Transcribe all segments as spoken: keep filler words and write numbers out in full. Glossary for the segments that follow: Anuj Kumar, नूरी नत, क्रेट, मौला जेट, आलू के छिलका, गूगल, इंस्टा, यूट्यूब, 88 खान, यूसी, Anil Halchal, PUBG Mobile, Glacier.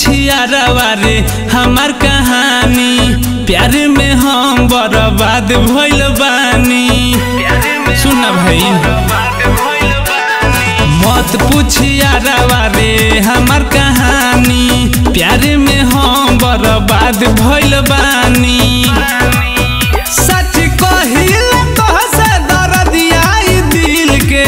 छिया रे हमार कहानी प्यार में हम बर्बाद भइल बानी। सुन भाई मत पूछिया रे हमार कहानी प्यार में हम बर्बाद भइल बानी। सच कहिल तोहसे दर्द आई दिल के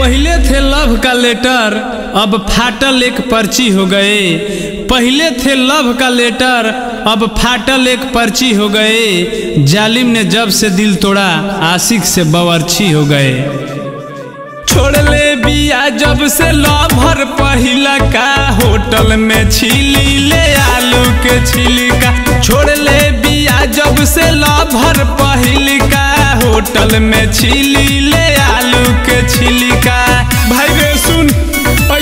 पहले थे लव का लेटर अब फाटल एक पर्ची हो गए। पहले थे लव का लेटर अब फाटल एक पर्ची हो गए। जालिम ने जब से दिल तोड़ा आशिक से बावर्ची हो गए। छोड़ ले बिया जब से लवर पहिला का होटल में छिली ले आलू के छिलका। छोड़ ले बिया जब से लवर पहिलका होटल में छिली ले आलू के छिलका। भाई रे सुन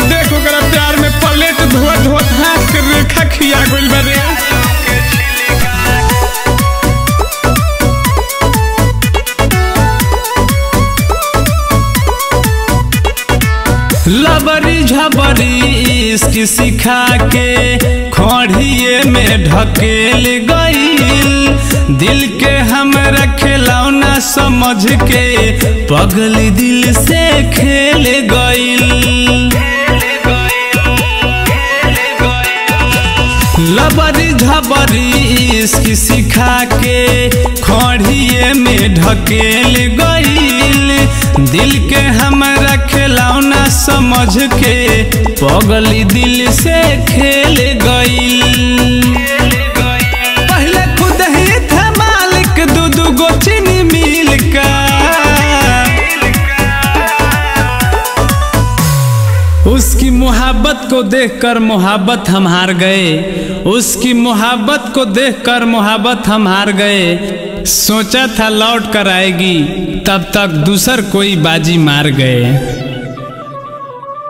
देखो करा प्यार में पलेट धोत धोत हाथ के रेखा खिया गइल बा रे। लबरी झबरी इश्क सिखा के खड़िए में ढकेल गइल। दिल के हमरा खिलौना समझ के पगल दिल से खेल गइल। लबरी झबरी इश्क सिखा के खड़िए में ढकेल गइल। दिल के हमरा खिलौना समझ के पगल दिल से खेल गइल। पहले खुद ही था मालिक दू दू गो चीनी मिल का उसकी मोहब्बत को देखकर मोहब्बत हम हार गए। उसकी मोहब्बत को देखकर मोहब्बत हम हार गए। सोचा था लौट कर आएगी तब तक दूसर कोई बाजी मार गए।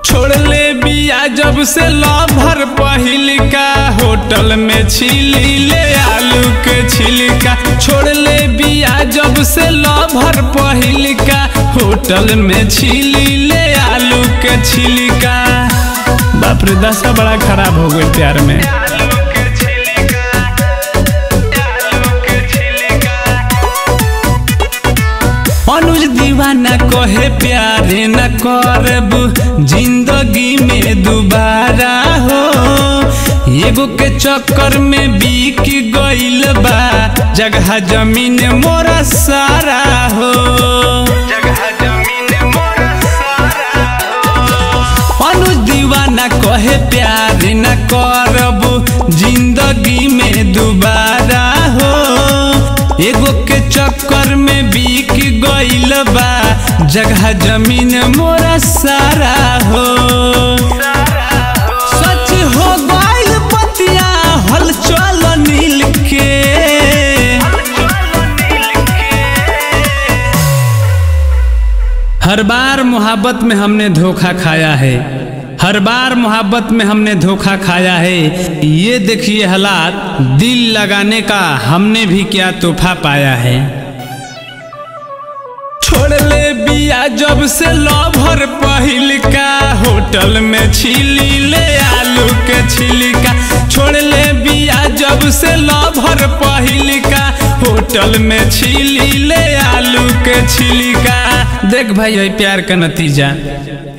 छोड़ ले बिया जब से लवर पहिलका होटल में छिली ले आलू के छिलका। छोड़ ले बिया जब से लवर पहिलका होटल में छिली ले आलू के छिलका। बाप रे दशा बड़ा खराब हो गई प्यार में। अनुज दीवाना कहे प्यार न करब जिंदगी में दोबारा हो। एगो के चक्कर में बिक गइल बा जगह जमीन मोरा सारा हो। अनुज दीवाना कहे प्यार न करब जिंदगी में दोबारा हो। एगो के चक्कर में बिक गइल बा जगह जमीन मोरा सारा हो। सच हो गइल पतिया हलचल नील के हर बार मोहब्बत में हमने धोखा खाया है। हर बार मोहब्बत में हमने धोखा खाया है। ये देखिए हालात दिल लगाने का हमने भी क्या तोहफा पाया है। छोड़ ले बिया जब से लवर पहिलका होटल में छिली ले आलू के छिलका। छोड़ ले बिया जब से लवर पहिलका होटल में छिली ले आलू के छिलका। देख भाई ये प्यार का नतीजा।